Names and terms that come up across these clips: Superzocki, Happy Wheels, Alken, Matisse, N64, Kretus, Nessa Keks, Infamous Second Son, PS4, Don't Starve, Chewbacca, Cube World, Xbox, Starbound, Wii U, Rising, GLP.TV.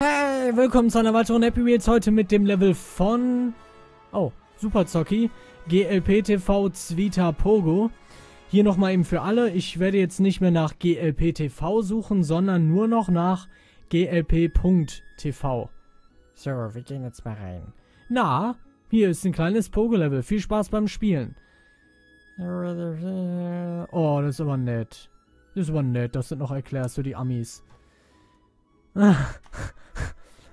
Hey, willkommen zu einer weiteren Happy Wheels, heute mit dem Level von Superzocki, GLP.TV Zwita Pogo. Hier nochmal eben für alle, ich werde jetzt nicht mehr nach GLP.TV suchen, sondern nur noch nach GLP.TV. So, wir gehen jetzt mal rein. Na, hier ist ein kleines Pogo-Level, viel Spaß beim Spielen. Oh, das ist aber nett. Das ist aber nett, dass du noch erklärst für die Amis.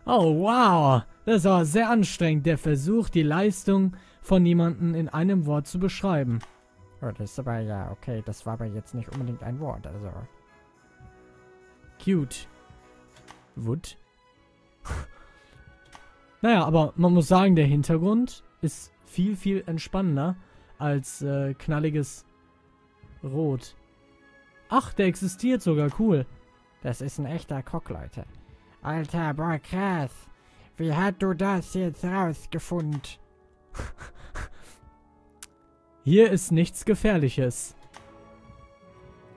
Oh, wow. Das war sehr anstrengend, der Versuch, die Leistung von jemandem in einem Wort zu beschreiben. Oh, das ist aber, ja, okay, das war aber jetzt nicht unbedingt ein Wort, also. Cute. Wood. Naja, aber man muss sagen, der Hintergrund ist viel, viel entspannender als knalliges Rot. Ach, der existiert sogar, cool. Das ist ein echter Kock, Leute. Alter, boah, krass. Wie hast du das jetzt rausgefunden? Hier ist nichts Gefährliches.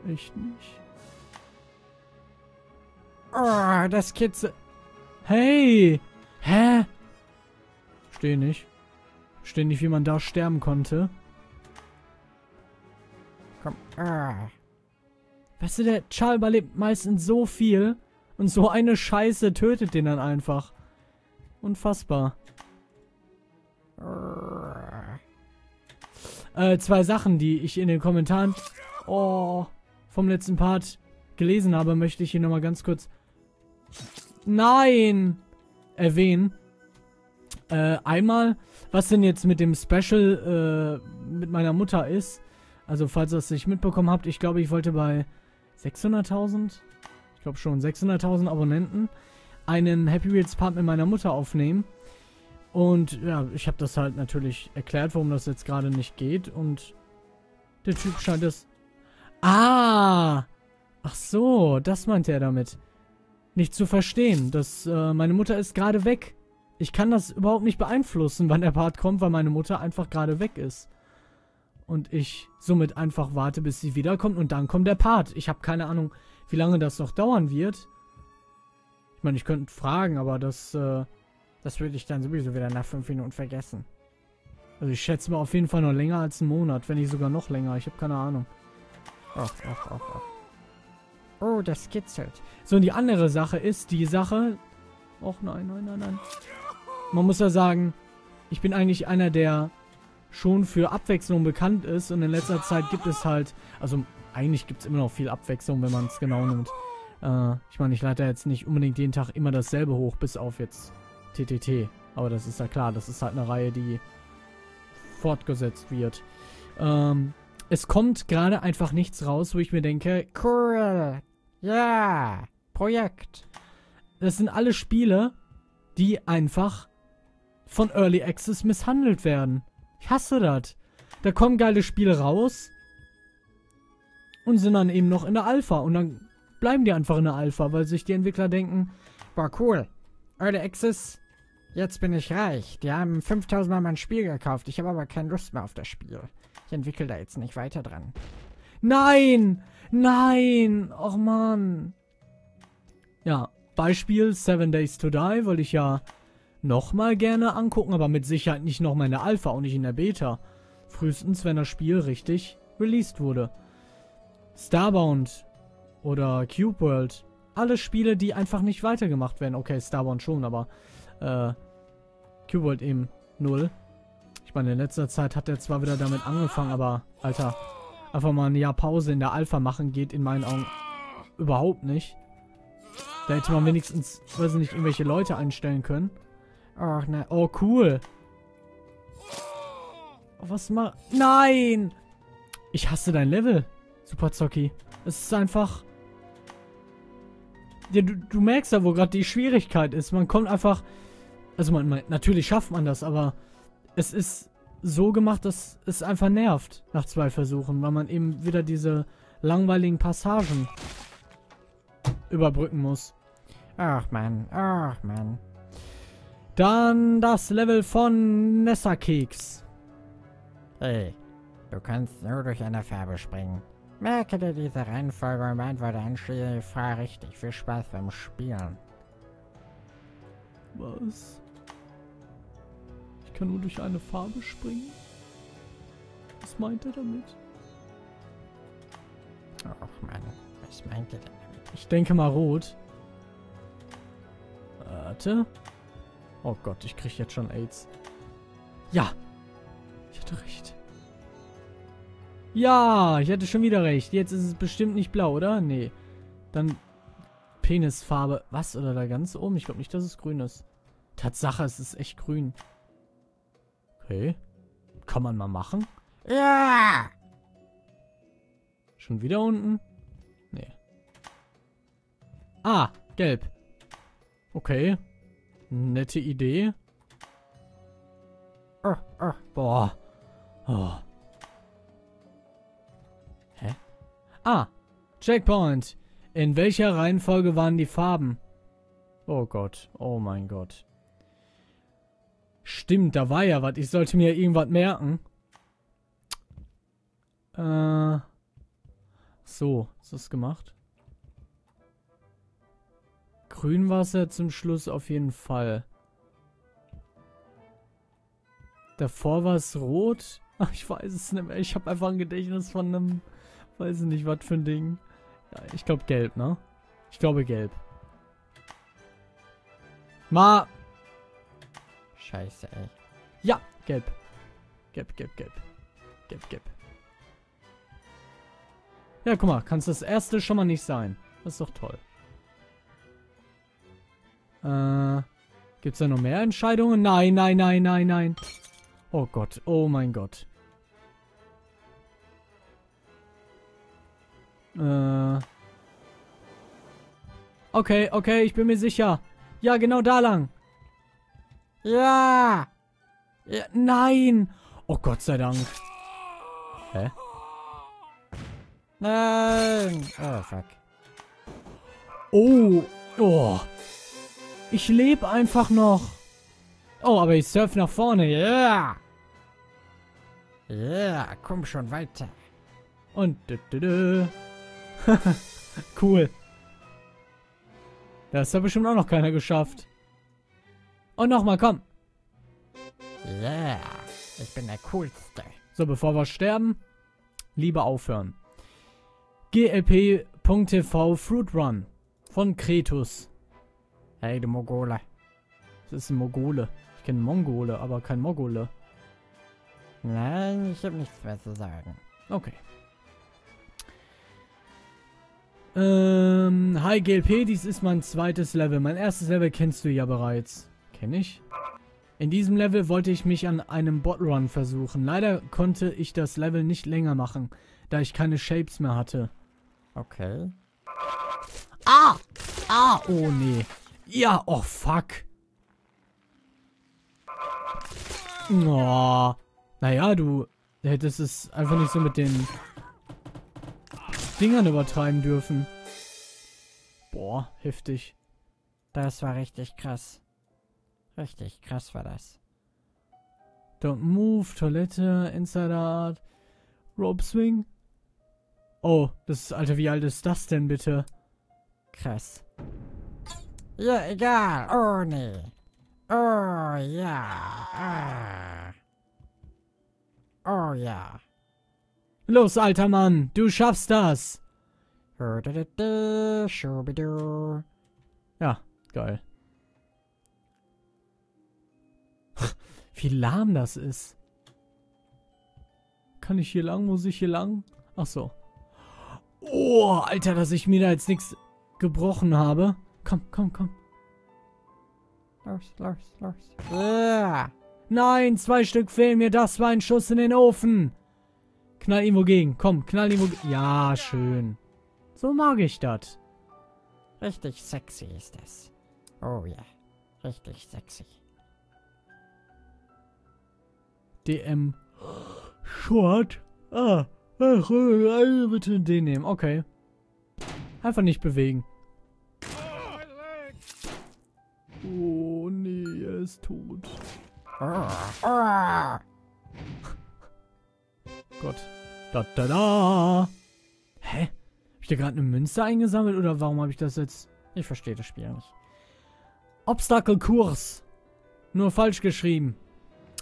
Echt nicht? Oh, das Kitzel... Hey! Hä? Verstehe nicht. Verstehe nicht, wie man da sterben konnte. Komm, weißt du, der Char überlebt meistens so viel... Und so eine Scheiße tötet den dann einfach. Unfassbar. Zwei Sachen, die ich in den Kommentaren vom letzten Part gelesen habe, möchte ich hier nochmal ganz kurz erwähnen. Einmal, was denn jetzt mit dem Special mit meiner Mutter ist. Also falls ihr es nicht mitbekommen habt, ich glaube, ich wollte bei 600.000... Ich glaube schon 600.000 Abonnenten, einen Happy Wheels Part mit meiner Mutter aufnehmen. Und ja, ich habe das halt natürlich erklärt, warum das jetzt gerade nicht geht. Und der Typ scheint es... Ah! Ach so, das meinte er damit. Nicht zu verstehen, dass meine Mutter ist gerade weg. Ich kann das überhaupt nicht beeinflussen, wann der Part kommt, weil meine Mutter einfach gerade weg ist. Und ich somit einfach warte, bis sie wiederkommt und dann kommt der Part. Ich habe keine Ahnung... Wie lange das noch dauern wird. Ich meine, ich könnte fragen, aber das würde ich dann sowieso wieder nach 5 Minuten vergessen. Also ich schätze mal auf jeden Fall noch länger als einen Monat, wenn nicht sogar noch länger. Ich habe keine Ahnung. Oh, das kitzelt. So, und die andere Sache ist, die Sache... Och, nein. Man muss ja sagen, ich bin eigentlich einer, der schon für Abwechslung bekannt ist. Und in letzter Zeit gibt es halt... Also... Eigentlich gibt es immer noch viel Abwechslung, wenn man es genau nimmt. Ich meine, ich leite jetzt nicht unbedingt jeden Tag immer dasselbe hoch, bis auf jetzt TTT. Aber das ist ja klar, das ist halt eine Reihe, die fortgesetzt wird. Es kommt gerade einfach nichts raus, wo ich mir denke, cool, ja, Projekt. Das sind alle Spiele, die einfach von Early Access misshandelt werden. Ich hasse das. Da kommen geile Spiele raus... Und sind dann eben noch in der Alpha. Und dann bleiben die einfach in der Alpha, weil sich die Entwickler denken, boah, cool. Early Access, jetzt bin ich reich. Die haben 5000 Mal mein Spiel gekauft. Ich habe aber keine Lust mehr auf das Spiel. Ich entwickle da jetzt nicht weiter dran. Nein! Nein! Och, Mann. Ja, Beispiel 7 Days to Die wollte ich ja nochmal gerne angucken, aber mit Sicherheit nicht nochmal in der Alpha, auch nicht in der Beta. Frühestens, wenn das Spiel richtig released wurde. Starbound oder Cube World. Alle Spiele, die einfach nicht weitergemacht werden. Okay, Starbound schon, aber Cube World eben 0. Ich meine, in letzter Zeit hat er zwar wieder damit angefangen, aber, Alter, einfach mal ein Jahr Pause in der Alpha machen geht in meinen Augen überhaupt nicht. Da hätte man wenigstens, weiß nicht, irgendwelche Leute einstellen können. Ach, ne. Oh, cool. Oh, was mal. Nein! Ich hasse dein Level. Superzocki. Es ist einfach... Ja, du merkst ja, wo gerade die Schwierigkeit ist. Man kommt einfach... Also natürlich schafft man das, aber... Es ist so gemacht, dass es einfach nervt. Nach 2 Versuchen, weil man eben wieder diese langweiligen Passagen überbrücken muss. Ach man, ach man. Dann das Level von Nessa Keks. Hey, du kannst nur durch eine Farbe springen. Merke dir diese Reihenfolge und beantworte anschließend die Frage richtig. Viel Spaß beim Spielen. Was? Ich kann nur durch eine Farbe springen? Was meint er damit? Ach man, was meint er denn damit? Ich denke mal rot. Warte. Oh Gott, ich krieg jetzt schon AIDS. Ja! Ich hatte recht. Ja, ich hatte schon wieder recht. Jetzt ist es bestimmt nicht blau, oder? Nee. Dann Penisfarbe. Was? Oder da ganz oben? Ich glaube nicht, dass es grün ist. Tatsache, es ist echt grün. Okay. Kann man mal machen? Ja! Schon wieder unten? Nee. Ah, gelb. Okay. Nette Idee. Boah. Oh. Hä? Ah. Checkpoint. In welcher Reihenfolge waren die Farben? Oh Gott. Oh mein Gott. Stimmt, da war ja was. Ich sollte mir irgendwas merken. So. Ist das gemacht? Grün war es ja zum Schluss auf jeden Fall. Davor war es rot. Ach, ich weiß es nicht mehr. Ich habe einfach ein Gedächtnis von einem... Weiß ich nicht, was für ein Ding. Ja, ich glaube gelb, ne? Ich glaube gelb. Ma! Scheiße, ey. Ja, gelb. Gelb, gelb, gelb. Gelb, gelb. Ja, guck mal. Kannst das erste schon mal nicht sein. Das ist doch toll. Gibt es da noch mehr Entscheidungen? Nein, nein, nein, nein, nein. Oh Gott, oh mein Gott. Okay, okay, ich bin mir sicher. Ja, genau da lang. Ja. Ja, nein. Oh Gott sei Dank. Hä? Nein. Oh, fuck. Oh. Oh. Ich lebe einfach noch. Oh, aber ich surf nach vorne. Ja. Yeah. Ja, yeah, komm schon weiter. Und cool. Das hat bestimmt auch noch keiner geschafft. Und nochmal, komm. Ja, yeah, ich bin der Coolste. So, bevor wir sterben, lieber aufhören. GLP.TV Fruit Run von Kretus. Hey, du Mogole. Das ist ein Mogole. Ich kenne Mongole, aber kein Mogole. Nein, ich habe nichts mehr zu sagen. Okay. Hi GLP, dies ist mein zweites Level. Mein erstes Level kennst du ja bereits. Kenn ich? In diesem Level wollte ich mich an einem Botrun versuchen. Leider konnte ich das Level nicht länger machen, da ich keine Shapes mehr hatte. Okay. Ah! Ah! Oh nee. Ja, oh fuck. Oh. Naja, du hättest es einfach nicht so mit den Dingern übertreiben dürfen. Boah, heftig. Das war richtig krass. Richtig krass war das. Don't move, Toilette, Inside Out, Rope Swing. Oh, das ist, Alter, wie alt ist das denn bitte? Krass. Ja, egal. Oh, nee. Oh, ja. Ah. Oh, ja. Los, alter Mann. Du schaffst das. Ja, geil. Wie lahm das ist. Kann ich hier lang? Muss ich hier lang? Ach so. Oh, Alter, dass ich mir da jetzt nichts gebrochen habe. Komm, komm, komm. Los, los, los. Nein, 2 Stück fehlen mir. Das war ein Schuss in den Ofen. Knall ihn wogegen. Komm, knall ihn wogegen. Ja, schön. So mag ich das. Richtig sexy ist das. Oh ja. Yeah. Richtig sexy. DM. Short. Ah. Bitte den nehmen. Okay. Einfach nicht bewegen. Oh nee, er ist tot. Gott. Da, da, da. Hä? Hab ich da gerade eine Münze eingesammelt oder warum habe ich das jetzt? Ich verstehe das Spiel nicht. Obstacle-Kurs. Nur falsch geschrieben.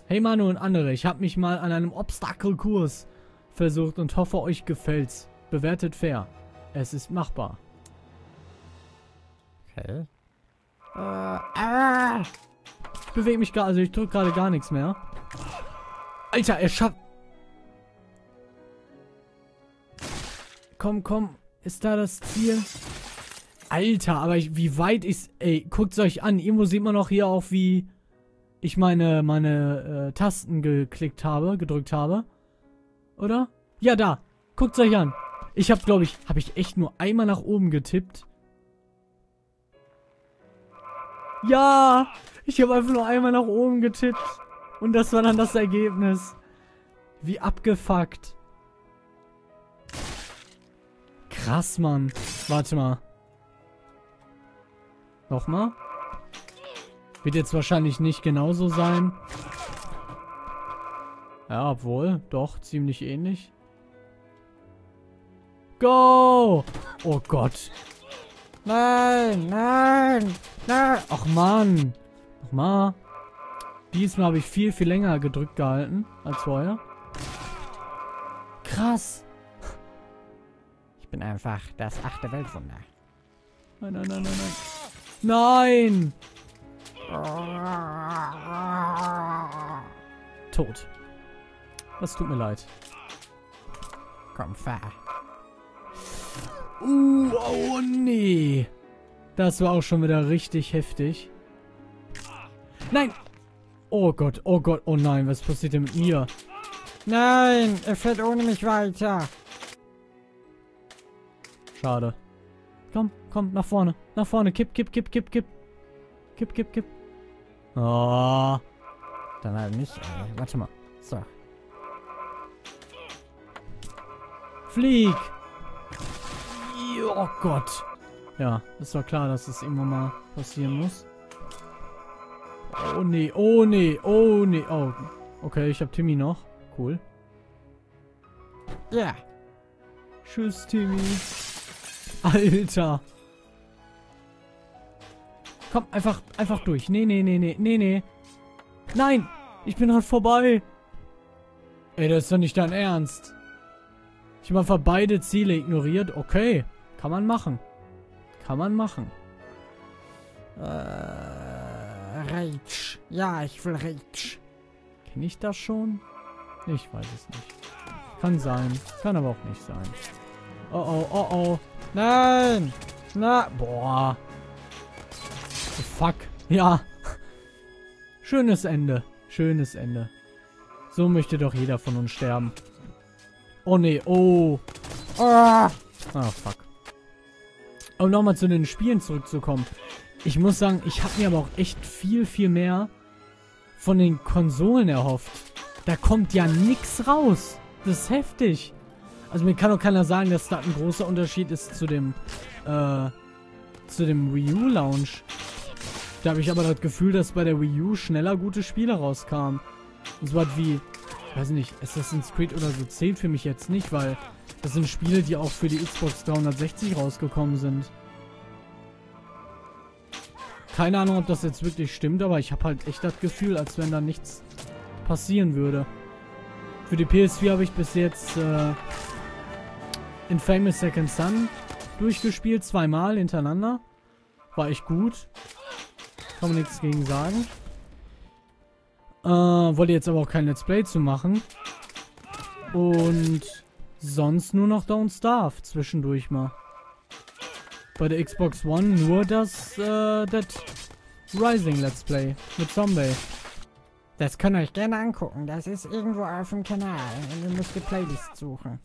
Hey Manu und andere, ich habe mich mal an einem Obstacle-Kurs versucht und hoffe, euch gefällt's. Bewertet fair. Es ist machbar. Okay. Ich bewege mich gerade, also ich drücke gerade gar nichts mehr. Alter, er schafft... Komm, komm. Ist da das Ziel? Alter, aber ich, wie weit ist... Ey, guckt's euch an. Irgendwo sieht man auch hier auch, wie ich meine Tasten gedrückt habe. Oder? Ja, da. Guckt's euch an. Ich habe, glaube ich... Habe ich echt nur einmal nach oben getippt? Ja! Ich habe einfach nur einmal nach oben getippt. Und das war dann das Ergebnis. Wie abgefuckt. Krass, Mann. Warte mal. Nochmal. Wird jetzt wahrscheinlich nicht genauso sein. Ja, obwohl. Doch, ziemlich ähnlich. Go! Oh Gott. Nein, nein, nein. Ach, Mann. Nochmal. Diesmal habe ich viel, viel länger gedrückt gehalten als vorher. Krass. Ich bin einfach das 8. Weltwunder. Nein, nein, nein, nein, nein. Nein! Tot. Das tut mir leid. Komm, fahr. Oh nee. Das war auch schon wieder richtig heftig. Nein! Oh Gott, oh nein, was passiert denn mit mir? Nein, er fährt ohne mich weiter. Schade. Komm, komm, nach vorne, kipp. Oh. Dann halt nicht, ey. Warte mal, so. Flieg! Oh Gott. Ja, das war klar, dass das irgendwann mal passieren muss. Oh nee, oh nee, oh nee, oh. Okay, ich hab Timmy noch. Cool. Ja. Yeah. Tschüss, Timmy. Alter. Komm, einfach durch. Nee, nee, nee, nee, nee, nee. Nein! Ich bin halt vorbei. Ey, das ist doch nicht dein Ernst. Ich hab einfach beide Ziele ignoriert. Okay. Kann man machen. Kann man machen. Rage. Ja, ich will Rage. Kenne ich das schon? Ich weiß es nicht. Kann sein. Kann aber auch nicht sein. Oh, oh, oh, oh. Nein! Na, boah. Oh, fuck. Ja. Schönes Ende. Schönes Ende. So möchte doch jeder von uns sterben. Oh, nee. Oh. Ah, oh, fuck. Um nochmal zu den Spielen zurückzukommen. Ich muss sagen, ich habe mir aber auch echt viel, viel mehr von den Konsolen erhofft. Da kommt ja nichts raus. Das ist heftig. Also mir kann doch keiner sagen, dass da ein großer Unterschied ist zu dem Wii U Launch. Da habe ich aber das Gefühl, dass bei der Wii U schneller gute Spiele rauskamen. Und so was wie, weiß nicht, Assassin's Creed oder so zählt für mich jetzt nicht, weil das sind Spiele, die auch für die Xbox 360 rausgekommen sind. Keine Ahnung, ob das jetzt wirklich stimmt, aber ich habe halt echt das Gefühl, als wenn da nichts passieren würde. Für die PS4 habe ich bis jetzt Infamous Second Son durchgespielt, zweimal hintereinander. War echt gut. Kann man nichts gegen sagen. Wollte jetzt aber auch kein Let's Play zu machen. Und sonst nur noch Don't Starve zwischendurch mal. Bei der Xbox One nur das Rising Let's Play mit Zombie. Das könnt ihr euch gerne angucken. Das ist irgendwo auf dem Kanal. Ihr müsst die Playlist suchen.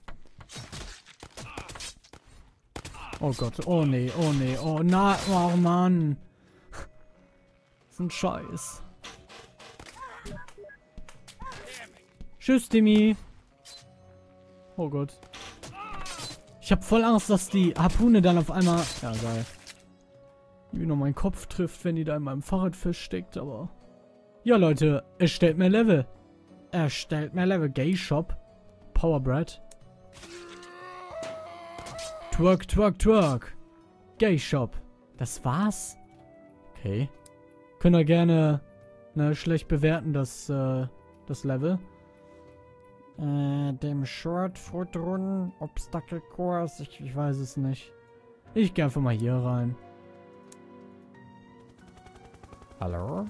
Oh Gott. Oh nee, oh nee. Oh nein. Oh Mann. Das ist ein Scheiß. Tschüss, Timmy. Oh Gott. Ich hab voll Angst, dass die Harpune dann auf einmal... Ja, geil. Wie noch meinen Kopf trifft, wenn die da in meinem Fahrrad feststeckt, aber... Ja, Leute. Erstellt mehr Level. Erstellt mehr Level. Gay Shop. Powerbread. Twerk, twerk, twerk. Gay Shop. Das war's? Okay. Könnt ihr gerne schlecht bewerten, das Level. Dem Short-Foot-Runden, Obstacle-Course, ich weiß es nicht. Ich gehe einfach mal hier rein. Hallo?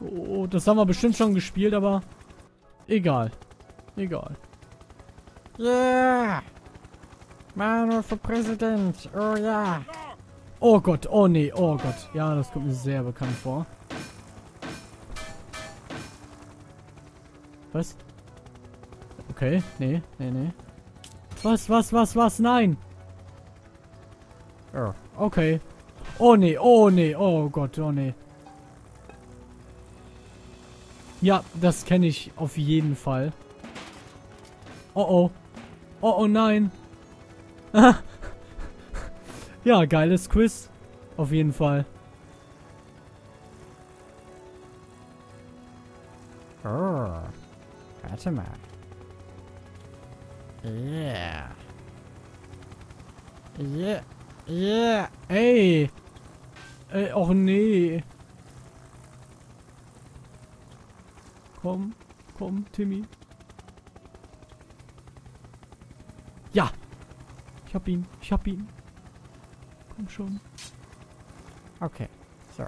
Oh, das haben wir bestimmt schon gespielt, aber egal. Egal. Yeah! Manuel für Präsident, oh ja! Oh Gott, oh nee, oh Gott. Ja, das kommt mir sehr bekannt vor. Was? Okay, nee, nee, nee. Was? Nein! Oh, okay. Oh nee, oh Gott, oh nee. Ja, das kenne ich auf jeden Fall. Oh oh. Oh oh nein. Ja, geiles Quiz. Auf jeden Fall. Oh. Warte mal. Yeah. Yeah. Yeah. Ey. Ey, och nee. Komm, komm, Timmy. Ja! Ich hab ihn, ich hab ihn. Komm schon. Okay, so.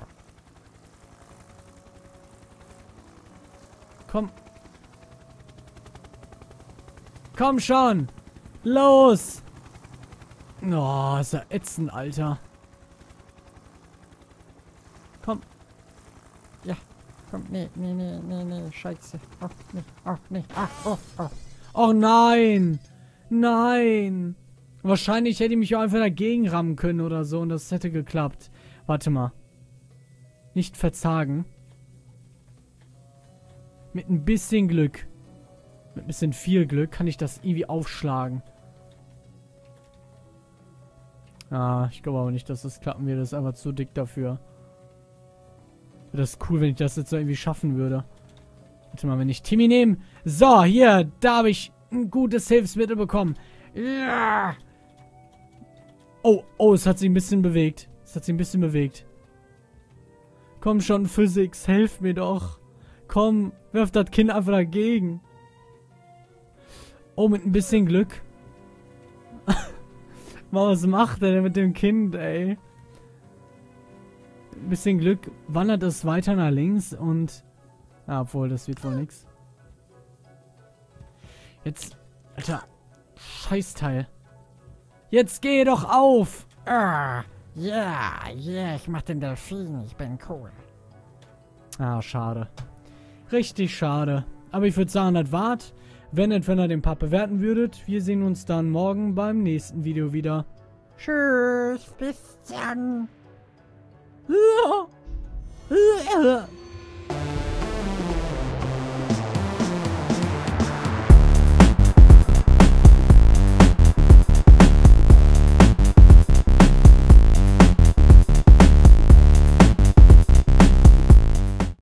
Komm. Komm schon! Los! Oh, ist ja ätzend, Alter. Komm. Ja. Nee, nee, nee, nee, nee, scheiße. Ach, nee, ach, nee, ach, oh, oh. Oh nein! Nein! Wahrscheinlich hätte ich mich auch einfach dagegen rammen können oder so und das hätte geklappt. Warte mal. Nicht verzagen. Mit ein bisschen Glück. Mit ein bisschen viel Glück kann ich das irgendwie aufschlagen. Ah, ich glaube aber nicht, dass das klappen wird. Das ist einfach zu dick dafür. Das ist cool, wenn ich das jetzt so irgendwie schaffen würde. Warte mal, wenn ich Timmy nehme. So, hier, da habe ich ein gutes Hilfsmittel bekommen. Ja. Oh, oh, es hat sich ein bisschen bewegt. Es hat sich ein bisschen bewegt. Komm schon, Physics, helf mir doch. Komm, wirf das Kind einfach dagegen. Oh, mit ein bisschen Glück. Was macht er denn mit dem Kind, ey? Ein bisschen Glück wandert es weiter nach links und... Ah, obwohl, das wird wohl nix. Jetzt... Alter, Scheißteil. Jetzt geh doch auf! Ja, ja, ich mach den Delfin, ich bin cool. Ah, schade. Richtig schade. Aber ich würde sagen, das war's. Wenn ihr den Part bewerten würdet. Wir sehen uns dann morgen beim nächsten Video wieder. Tschüss, bis dann.